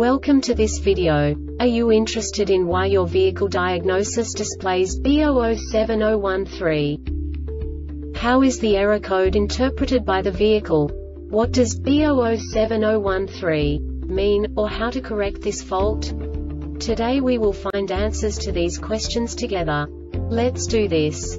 Welcome to this video. Are you interested in why your vehicle diagnosis displays B0070-13? How is the error code interpreted by the vehicle? What does B0070-13 mean, or how to correct this fault? Today we will find answers to these questions together. Let's do this.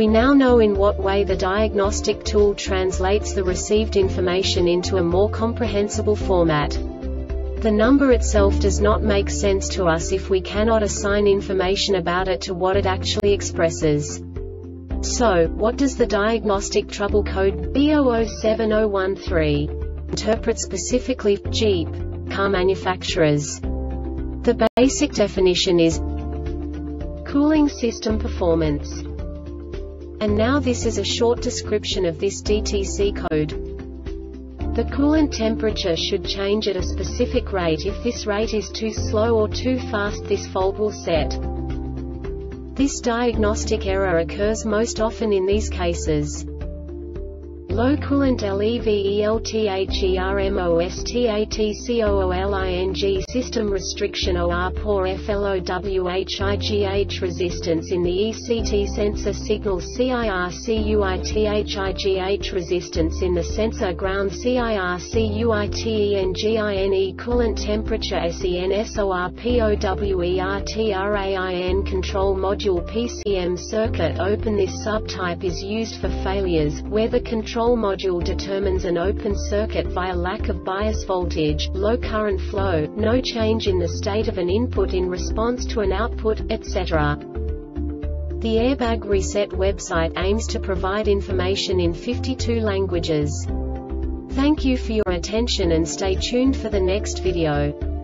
We now know in what way the diagnostic tool translates the received information into a more comprehensible format. The number itself does not make sense to us if we cannot assign information about it to what it actually expresses. So, what does the diagnostic trouble code B0070-13 interpret specifically for Jeep car manufacturers? The basic definition is cooling system performance. And now this is a short description of this DTC code. The coolant temperature should change at a specific rate. If this rate is too slow or too fast, this fault will set. This diagnostic error occurs most often in these cases: low coolant LEVELTHERMOSTATCOOLING, system restriction OR, poor FLOWHIGH, resistance in the ECT sensor signal CIRCUITHIGH, resistance in the sensor ground CIRCUITENGINE, coolant temperature SENSORPOWERTRAIN, control module PCM circuit open. This subtype is used for failures where the control module determines an open circuit via lack of bias voltage, low current flow, no change in the state of an input in response to an output, etc. The Airbag Reset website aims to provide information in 52 languages. Thank you for your attention and stay tuned for the next video.